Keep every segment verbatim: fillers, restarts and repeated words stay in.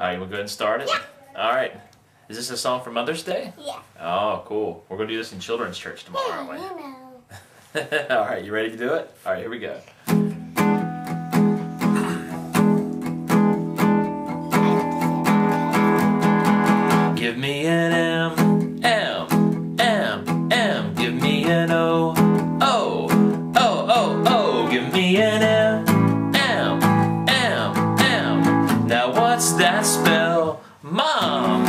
Uh, you want to go ahead and start it? Yeah. All right. Is this a song for Mother's Day? Yeah. Oh, cool. We're going to do this in children's church tomorrow, yeah, aren't we? No, no. All right. You ready to do it? All right. Here we go. Give me an M, M, M, M. Give me an O, O, O, O, O. Give me an M, M, M, M. Now what's that spell? Mom!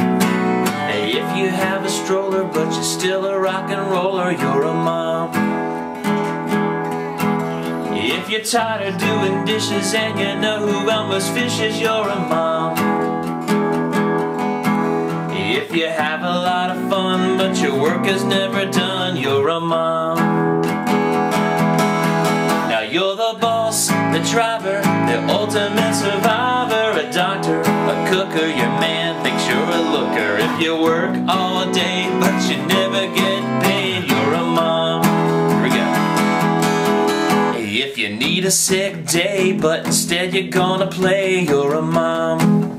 Hey, if you have a stroller but you're still a rock and roller, you're a mom. If you're tired of doing dishes and you know who Elmer's fish is, you're a mom. If you have a lot of fun, but your work is never done, you're a mom. Now you're the boss, the driver, the ultimate survivor, a doctor, a cooker, your man thinks you're a looker. If you work all day, but you never get paid, you're a mom. Here we go. If you need a sick day, but instead you're gonna play, you're a mom.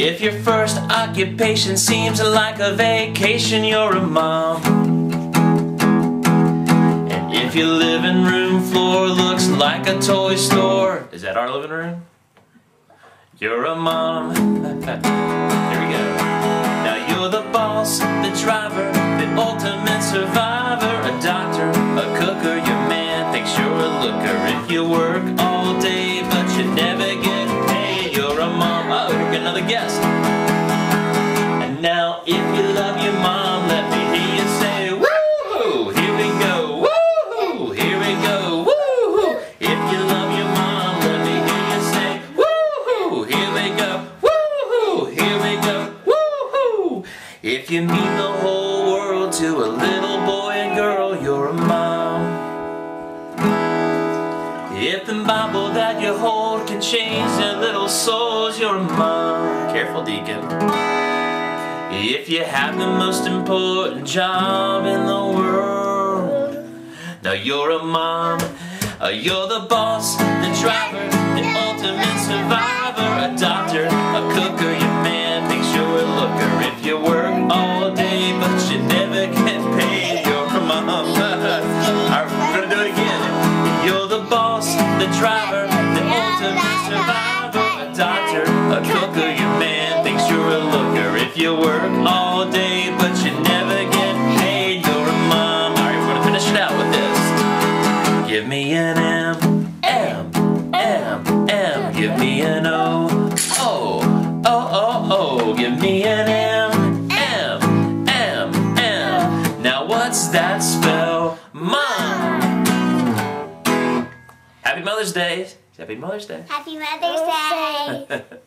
If your first occupation seems like a vacation, you're a mom. And if your living room floor looks like a toy store, is that our living room? You're a mom. There we go. Now you're the boss, the driver, the ultimate survivor, a doctor, a cooker, your man thinks you're a looker. If you work all day but you never get paid, you're a mom. Uh-oh. Another guest. And now, if you love your mom, let me hear you say, woo-hoo! Here we go, woo-hoo! Here we go, woo-hoo! If you love your mom, let me hear you say, woo-hoo! Here we go, woo-hoo! Here we go, woo-hoo! If you mean the whole world to a little boy and girl, you're a mom. If the Bible that you hold can change their little souls, you're a mom. Careful, deacon. If you have the most important job in the world, now you're a mom. You're the boss, the driver, the ultimate survivor, a doctor, a cooker, your man thinks you're a looker. If you work all day but you never get paid, you're a mom. Alright, we're gonna do it again. You're the boss, the driver, the ultimate survivor, a doctor, a cooker, your man thinks you're a looker. If you work all day but you never get paid, you're a mom. Alright, we're gonna finish it out with this. Give me an M, M, M, M. Give me an O, O, O, O, O. Give me an M, M, M, M. Now what's that spell? Mom! Happy Mother's Day! Happy Mother's Day. Happy Mother's Day.